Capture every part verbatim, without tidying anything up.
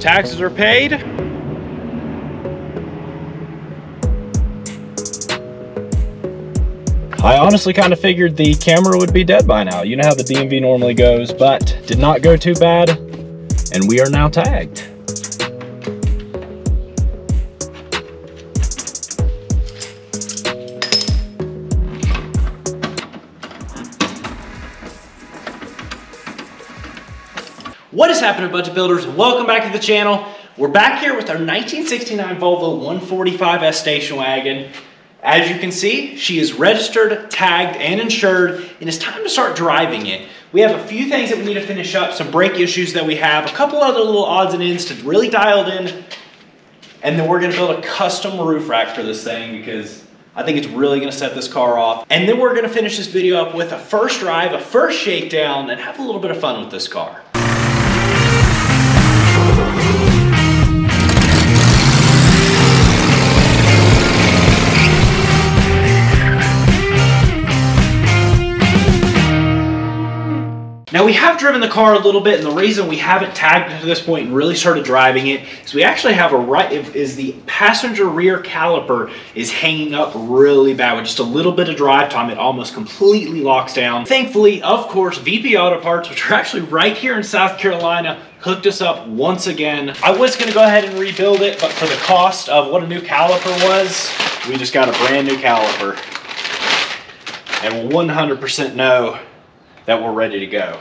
taxes are paid. I honestly kind of figured the camera would be dead by now. You know how the D M V normally goes, but did not go too bad, and we are now tagged. What is happening, Budget Builders? Welcome back to the channel. We're back here with our nineteen sixty-nine Volvo one forty-five S station wagon. As you can see, she is registered, tagged, and insured, and it's time to start driving it. We have a few things that we need to finish up, some brake issues that we have, a couple other little odds and ends to really dial in, and then we're gonna build a custom roof rack for this thing because I think it's really gonna set this car off. And then we're gonna finish this video up with a first drive, a first shakedown, and have a little bit of fun with this car. Now, we have driven the car a little bit, and the reason we haven't tagged it to this point and really started driving it is we actually have a right, is the passenger rear caliper is hanging up really bad. With just a little bit of drive time, it almost completely locks down. Thankfully, of course, V P Auto Parts, which are actually right here in South Carolina, hooked us up once again. I was gonna go ahead and rebuild it, but for the cost of what a new caliper was, we just got a brand new caliper. And we'll one hundred percent know that we're ready to go.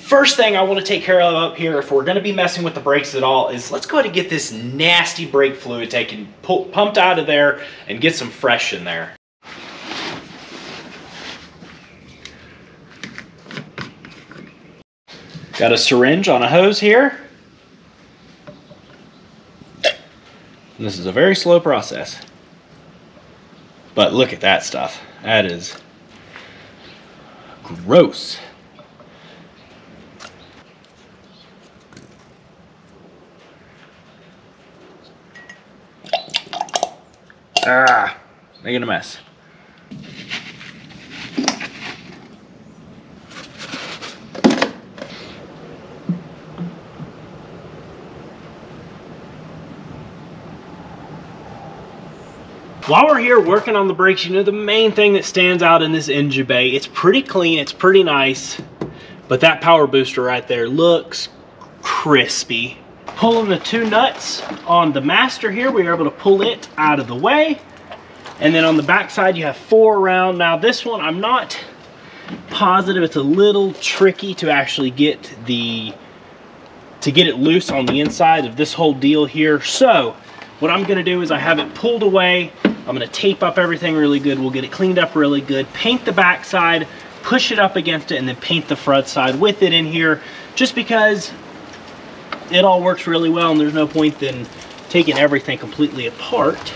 First thing I want to take care of up here, if we're going to be messing with the brakes at all, is let's go ahead and get this nasty brake fluid taken, pu- pumped out of there and get some fresh in there. Got a syringe on a hose here. And this is a very slow process. But look at that stuff. That is gross. Ah, making a mess. While we're here working on the brakes, you know, the main thing that stands out in this engine bay, it's pretty clean, it's pretty nice, but that power booster right there looks crispy. Pulling the two nuts on the master here, we were able to pull it out of the way. And then on the back side, you have four around. Now this one, I'm not positive. It's a little tricky to actually get the, to get it loose on the inside of this whole deal here. So what I'm gonna do is I have it pulled away. I'm gonna tape up everything really good. We'll get it cleaned up really good, paint the back side, push it up against it, and then paint the front side with it in here, just because it all works really well and there's no point in taking everything completely apart.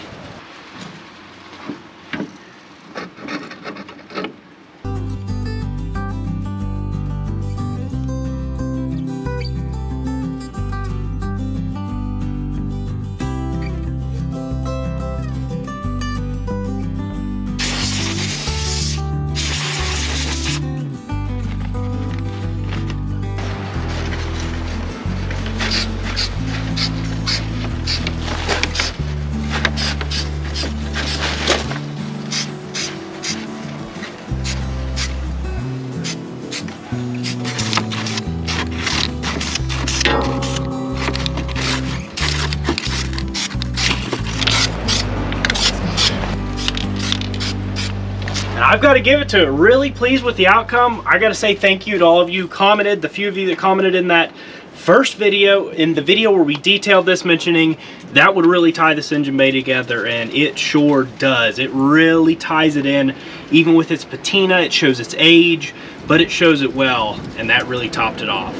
I've got to give it to it. Really pleased with the outcome. I got to say thank you to all of you who commented, the few of you that commented in that first video, in the video where we detailed this, mentioning that would really tie this engine bay together, and it sure does. It really ties it in. Even with its patina, it shows its age, but it shows it well, and that really topped it off.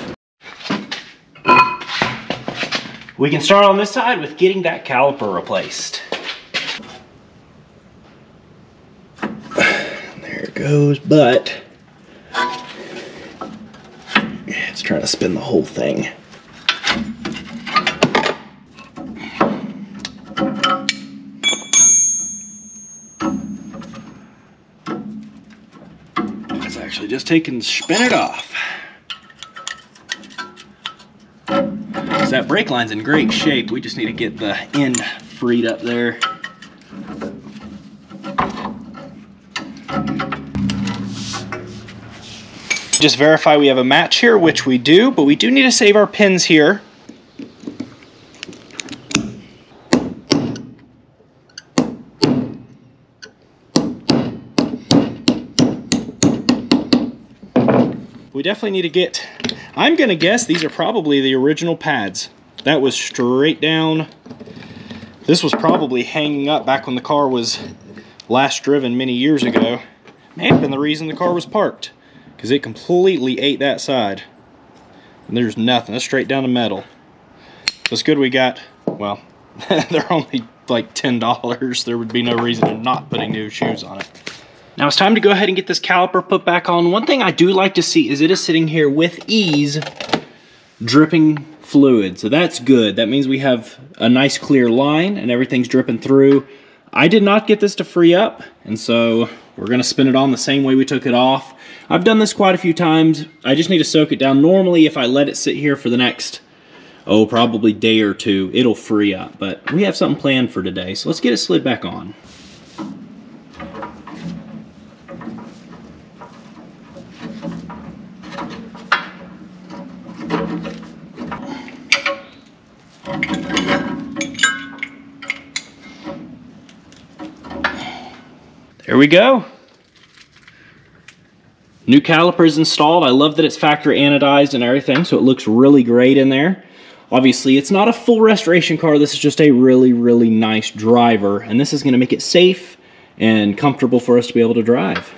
We can start on this side with getting that caliper replaced. Goes, but it's trying to spin the whole thing. Let's actually just take and spin it off. So that brake line's in great shape. We just need to get the end freed up there. Just verify we have a match here, which we do, but we do need to save our pins here. We definitely need to get, I'm gonna guess these are probably the original pads. That was straight down. This was probably hanging up back when the car was last driven many years ago. May have been the reason the car was parked, because it completely ate that side. And there's nothing, that's straight down to metal. That's good we got, well, they're only like ten dollars. There would be no reason to not putting new shoes on it. Now it's time to go ahead and get this caliper put back on. One thing I do like to see is it is sitting here with ease, dripping fluid. So that's good. That means we have a nice clear line and everything's dripping through. I did not get this to free up, and so we're gonna spin it on the same way we took it off. I've done this quite a few times. I just need to soak it down. Normally, if I let it sit here for the next, oh, probably day or two, it'll free up. But we have something planned for today, so let's get it slid back on. There we go. New caliper is installed. I love that it's factory anodized and everything, so it looks really great in there. Obviously, it's not a full restoration car. This is just a really, really nice driver, and this is going to make it safe and comfortable for us to be able to drive.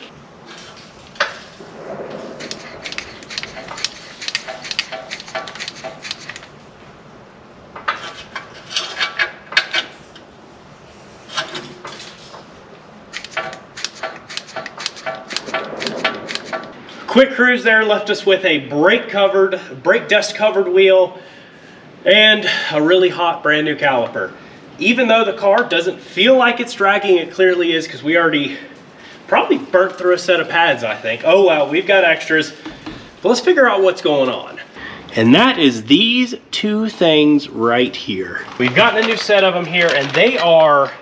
Quick cruise there left us with a brake covered, brake dust covered wheel and a really hot brand new caliper. Even though the car doesn't feel like it's dragging, it clearly is, because we already probably burnt through a set of pads, I think. Oh wow, we've got extras. But let's figure out what's going on. And that is these two things right here. We've gotten a new set of them here, and they are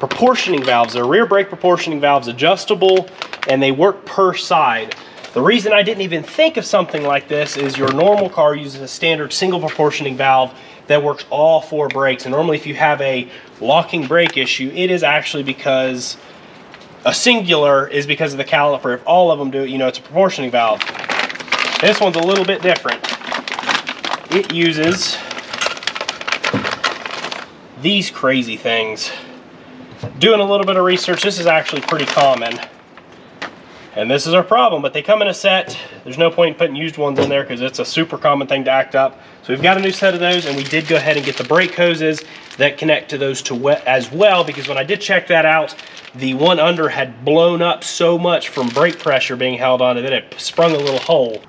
proportioning valves. They're rear brake proportioning valves, adjustable, and they work per side. The reason I didn't even think of something like this is your normal car uses a standard single proportioning valve that works all four brakes. And normally if you have a locking brake issue, it is actually because a singular is because of the caliper. If all of them do it, you know it's a proportioning valve. This one's a little bit different. It uses these crazy things. Doing a little bit of research, this is actually pretty common. And this is our problem, but they come in a set. There's no point in putting used ones in there because it's a super common thing to act up. So we've got a new set of those, and we did go ahead and get the brake hoses that connect to those to wet as well, because when I did check that out, the one under had blown up so much from brake pressure being held on, and then it sprung a little hole.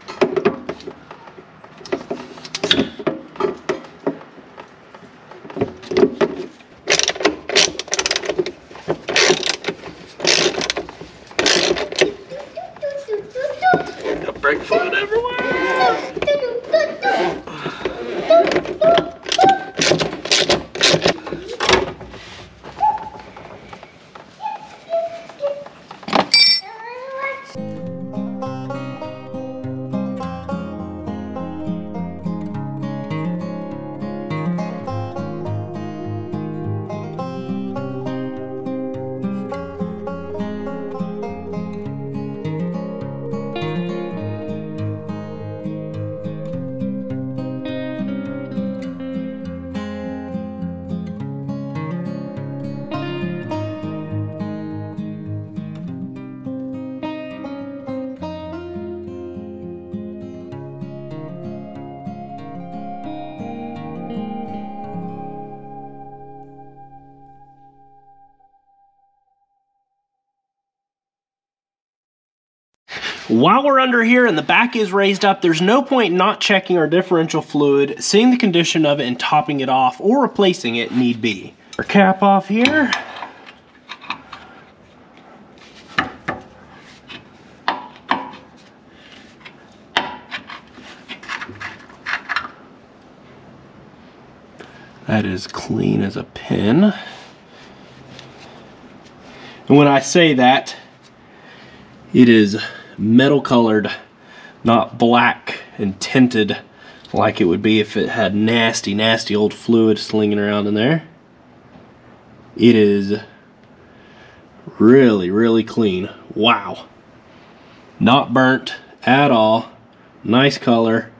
While we're under here and the back is raised up, there's no point not checking our differential fluid, seeing the condition of it, and topping it off or replacing it need be. Our cap off here. That is clean as a pin. And when I say that, it is metal colored, not black and tinted like it would be if it had nasty, nasty old fluid slinging around in there. It is really, really clean. Wow. Not burnt at all. Nice color.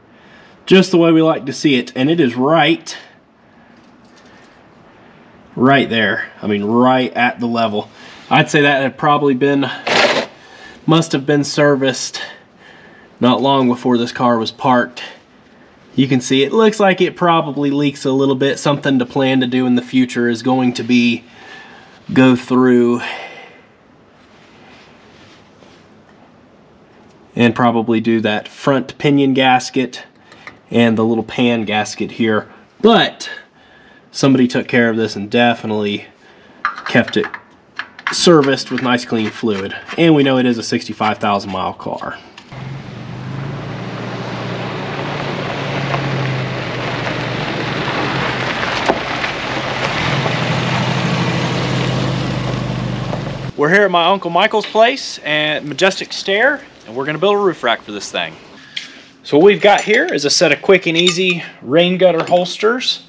Just the way we like to see it. And it is right, right there. I mean, right at the level. I'd say that had probably been, must have been serviced not long before this car was parked. You can see it looks like it probably leaks a little bit. Something to plan to do in the future is going to be go through and probably do that front pinion gasket and the little pan gasket here. But somebody took care of this and definitely kept it serviced with nice clean fluid. And we know it is a sixty-five thousand mile car. We're here at my Uncle Michael's place at Majestic Stair, and we're gonna build a roof rack for this thing. So what we've got here is a set of quick and easy rain gutter holsters.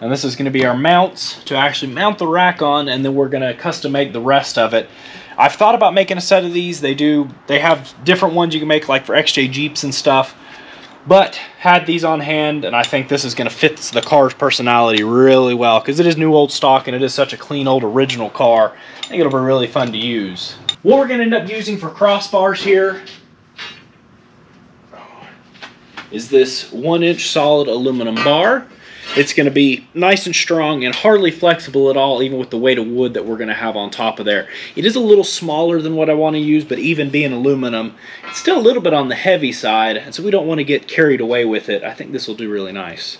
And this is gonna be our mounts to actually mount the rack on, and then we're gonna custom make the rest of it. I've thought about making a set of these. They do, they have different ones you can make like for X J Jeeps and stuff, but had these on hand, and I think this is gonna fit the car's personality really well because it is new old stock and it is such a clean old original car. I think it'll be really fun to use. What we're gonna end up using for crossbars here is this one inch solid aluminum bar. It's gonna be nice and strong and hardly flexible at all, even with the weight of wood that we're gonna have on top of there. It is a little smaller than what I wanna use, but even being aluminum, it's still a little bit on the heavy side, and so we don't wanna get carried away with it. I think this will do really nice.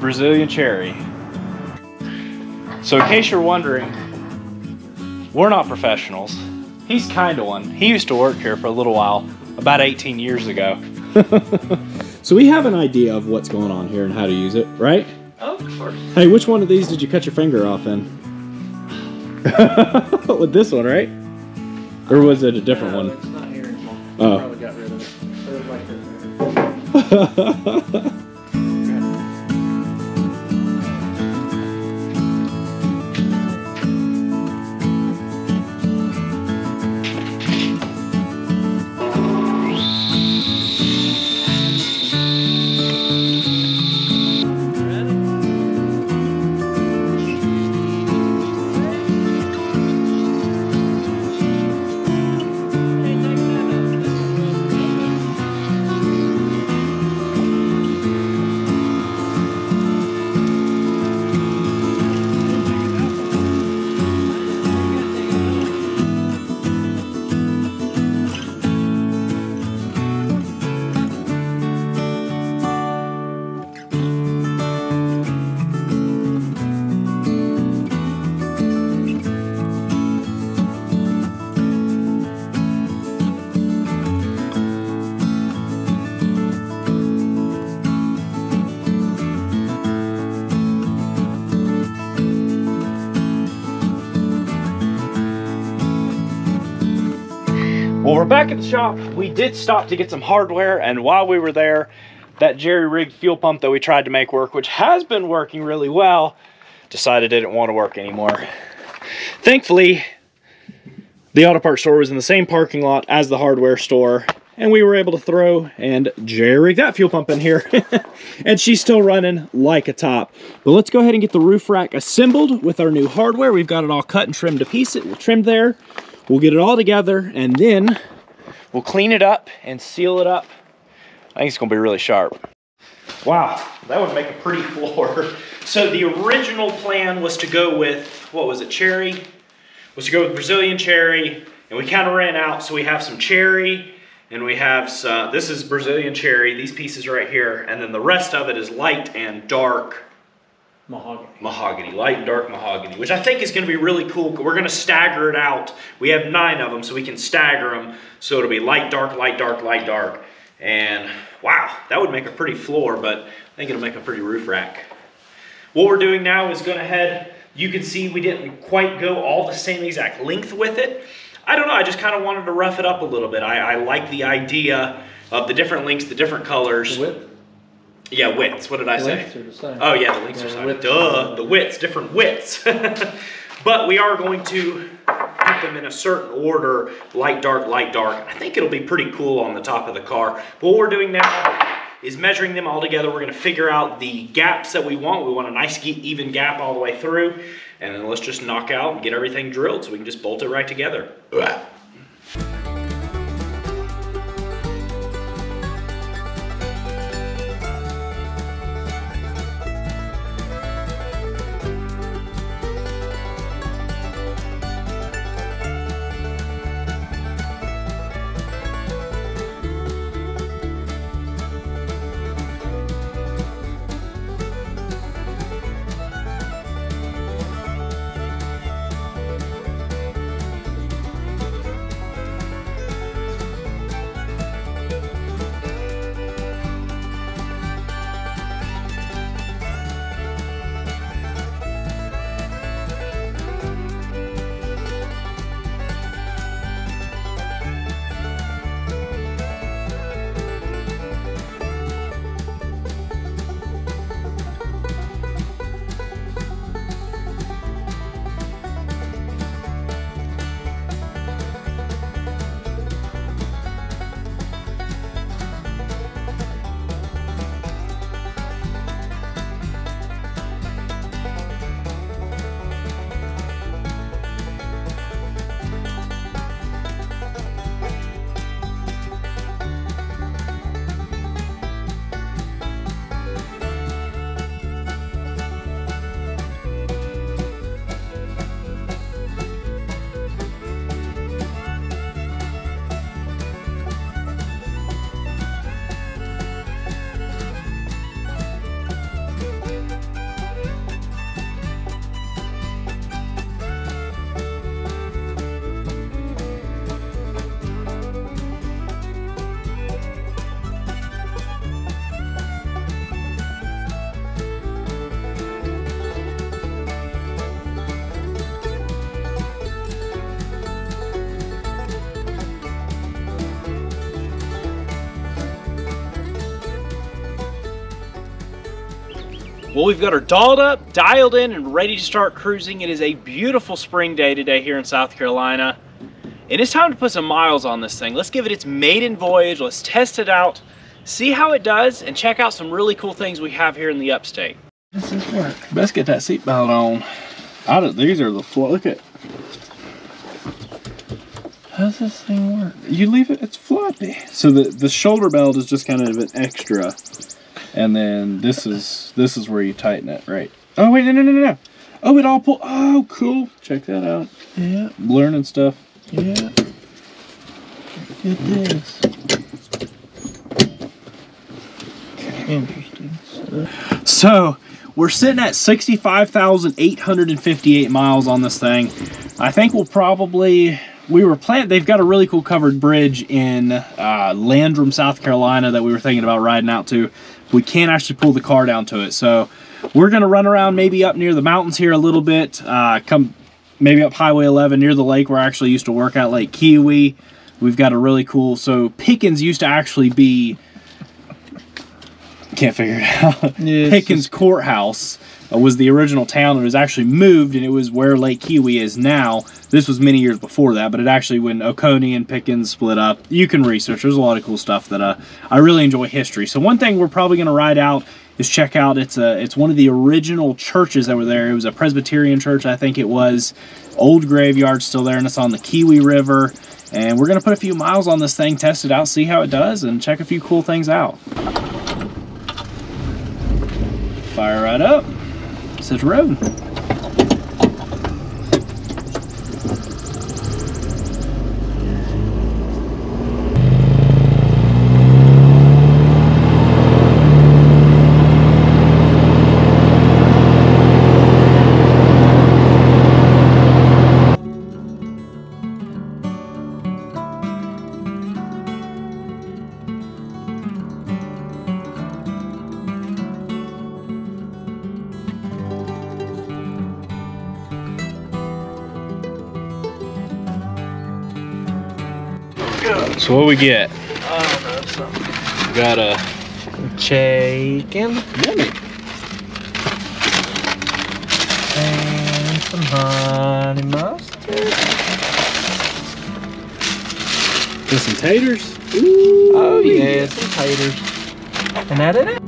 Brazilian cherry. So in case you're wondering, we're not professionals. He's kind of one. He used to work here for a little while, about eighteen years ago. So we have an idea of what's going on here and how to use it, right? Oh, of course. Hey, which one of these did you cut your finger off in? With this one, right? Or was it a different no, one? It's not here anymore. Oh. Probably got rid of it. It We're back at the shop. We did stop to get some hardware, and while we were there, that jerry-rigged fuel pump that we tried to make work, which has been working really well, decided it didn't want to work anymore. Thankfully, the auto parts store was in the same parking lot as the hardware store, and we were able to throw and jerry-rig that fuel pump in here. And she's still running like a top. But let's go ahead and get the roof rack assembled with our new hardware. We've got it all cut and trimmed to piece. It will trim there. We'll get it all together and then we'll clean it up and seal it up. I think it's gonna be really sharp. Wow, that would make a pretty floor. So the original plan was to go with, what was it, cherry? Was to go with Brazilian cherry, and we kind of ran out, so we have some cherry, and we have, some, this is Brazilian cherry, these pieces right here, and then the rest of it is light and dark mahogany. Mahogany, light and dark mahogany, which I think is gonna be really cool, because we're gonna stagger it out. We have nine of them, so we can stagger them, so it'll be light, dark, light, dark, light, dark. And wow, that would make a pretty floor, but I think it'll make a pretty roof rack. What we're doing now is going to head, you can see we didn't quite go all the same exact length with it. I don't know, I just kind of wanted to rough it up a little bit. I, I like the idea of the different lengths, the different colors. The width? Yeah, widths, what did I say? The widths are the same. Oh yeah, the lengths yeah, are the same. Duh, the widths, different widths. But we are going to put them in a certain order, light, dark, light, dark. I think it'll be pretty cool on the top of the car. But what we're doing now is measuring them all together. We're gonna figure out the gaps that we want. We want a nice even gap all the way through. And then let's just knock out and get everything drilled so we can just bolt it right together. Ugh. Well, we've got her dolled up, dialed in, and ready to start cruising. It is a beautiful spring day today here in South Carolina. And it's time to put some miles on this thing. Let's give it its maiden voyage. Let's test it out, see how it does, and check out some really cool things we have here in the upstate. This is work. Best get that seatbelt on. I don't, these are the floor. Look at, how does this thing work? You leave it, it's floppy. So the, the shoulder belt is just kind of an extra. And then this is this is where you tighten it, right? Oh wait, no, no, no, no! Oh, it all pull. Oh, cool. Check that out. Yeah, learning stuff. Yeah. Get this. Interesting stuff. So we're sitting at sixty-five thousand eight hundred fifty-eight miles on this thing. I think we'll probably. We were planning, they've got a really cool covered bridge in uh, Landrum, South Carolina that we were thinking about riding out to. We can't actually pull the car down to it. So we're gonna run around maybe up near the mountains here a little bit, uh, come maybe up Highway eleven near the lake where I actually used to work at, Lake Keowee. We've got a really cool, so Pickens used to actually be, can't figure it out, yeah, Pickens Courthouse was the original town. It was actually moved, and it was where Lake Keowee is now. This was many years before that, but it actually, when Oconee and Pickens split up, you can research. There's a lot of cool stuff that uh, I really enjoy history. So one thing we're probably going to ride out is check out, it's a it's one of the original churches that were there. It was a Presbyterian church, I think it was. Old graveyard still there, and it's on the Keowee River. And we're gonna put a few miles on this thing, test it out, see how it does, and check a few cool things out. Fire right up. Such a road. So what we get? I don't know, something. We got a chicken. Yummy. And some honey mustard. And some taters. Ooh, oh yeah, yeah, some taters. And that is it.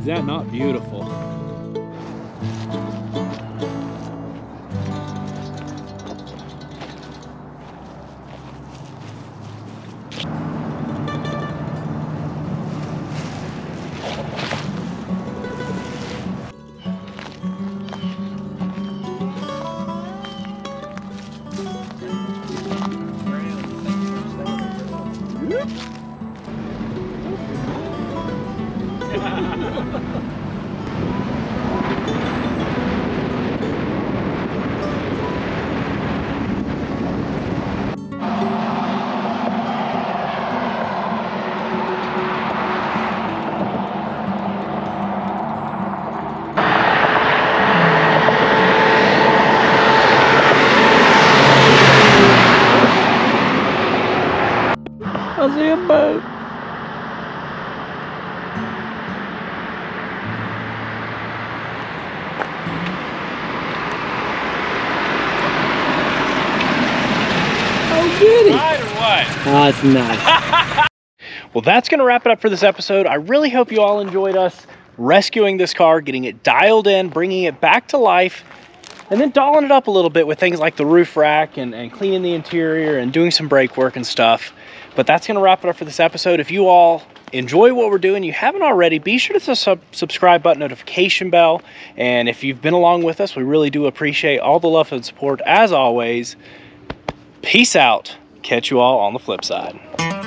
Is that not beautiful? Oh, it's nice. Well, that's going to wrap it up for this episode. I really hope you all enjoyed us rescuing this car, getting it dialed in, bringing it back to life, and then dolling it up a little bit with things like the roof rack and, and cleaning the interior and doing some brake work and stuff. But that's going to wrap it up for this episode. If you all enjoy what we're doing, you haven't already, be sure to hit the sub subscribe button, notification bell. And if you've been along with us, we really do appreciate all the love and support as always. Peace out. Catch you all on the flip side.